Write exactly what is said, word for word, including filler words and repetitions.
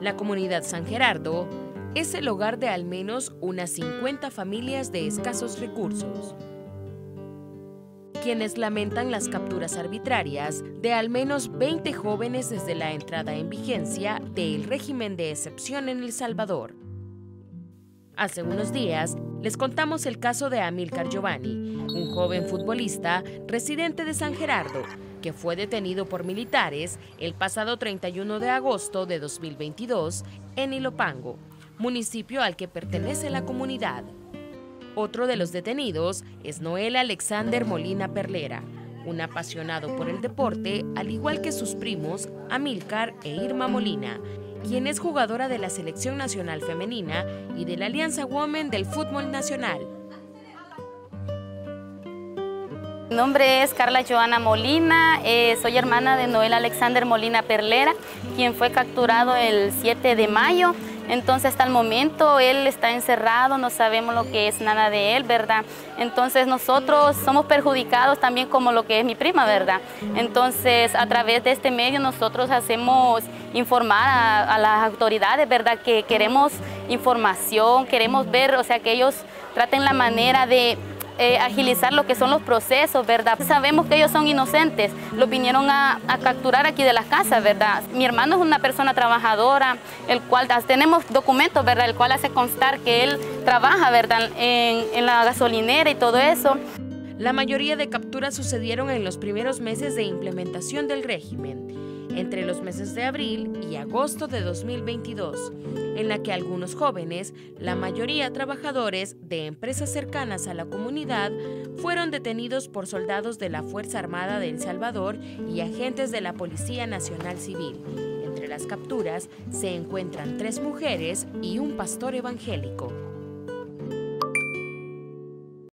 La comunidad San Gerardo es el hogar de al menos unas cincuenta familias de escasos recursos, quienes lamentan las capturas arbitrarias de al menos veinte jóvenes desde la entrada en vigencia del régimen de excepción en El Salvador. Hace unos días les contamos el caso de Amílcar Jovani, un joven futbolista residente de San Gerardo, que fue detenido por militares el pasado treinta y uno de agosto de dos mil veintidós en Ilopango, municipio al que pertenece la comunidad. Otro de los detenidos es Noel Alexander Molina Perlera, un apasionado por el deporte, al igual que sus primos Amílcar e Irma Molina, quien es jugadora de la Selección Nacional Femenina y de la Alianza Women del fútbol nacional. Mi nombre es Carla Johana Molina, eh, soy hermana de Noel Alexander Molina Perlera, quien fue capturado el siete de mayo. Entonces, hasta el momento, él está encerrado, no sabemos lo que es nada de él, ¿verdad? Entonces, nosotros somos perjudicados también como lo que es mi prima, ¿verdad? Entonces, a través de este medio, nosotros hacemos informar a, a las autoridades, ¿verdad? Que queremos información, queremos ver, o sea, que ellos traten la manera de Eh, agilizar lo que son los procesos, ¿verdad? Sabemos que ellos son inocentes, los vinieron a, a capturar aquí de las casas, ¿verdad? Mi hermano es una persona trabajadora, el cual tenemos documentos, ¿verdad? El cual hace constar que él trabaja, ¿verdad? En, en la gasolinera y todo eso. La mayoría de capturas sucedieron en los primeros meses de implementación del régimen, entre los meses de abril y agosto de dos mil veintidós, en la que algunos jóvenes, la mayoría trabajadores de empresas cercanas a la comunidad, fueron detenidos por soldados de la Fuerza Armada de El Salvador y agentes de la Policía Nacional Civil. Entre las capturas se encuentran tres mujeres y un pastor evangélico.